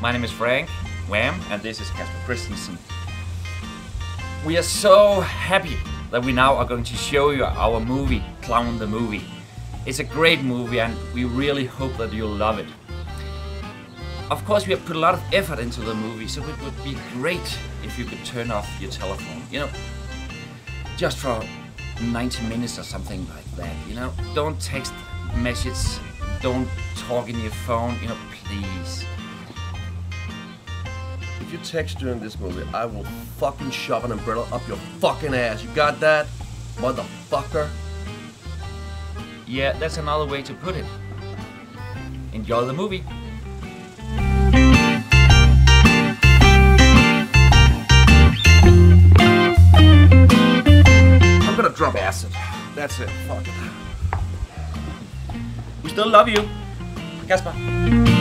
My name is Frank Hvam and this is Casper Christensen. We are so happy that we now are going to show you our movie, Clown the Movie. It's a great movie and we really hope that you'll love it. Of course, we have put a lot of effort into the movie, so it would be great if you could turn off your telephone, you know, just for 90 minutes or something like that, you know. Don't text messages, don't talk in your phone, you know, please. If you text during this movie, I will fucking shove an umbrella up your fucking ass. You got that, motherfucker? Yeah, that's another way to put it. Enjoy the movie. I'm gonna drop acid. That's it. Fuck it. We still love you, Casper.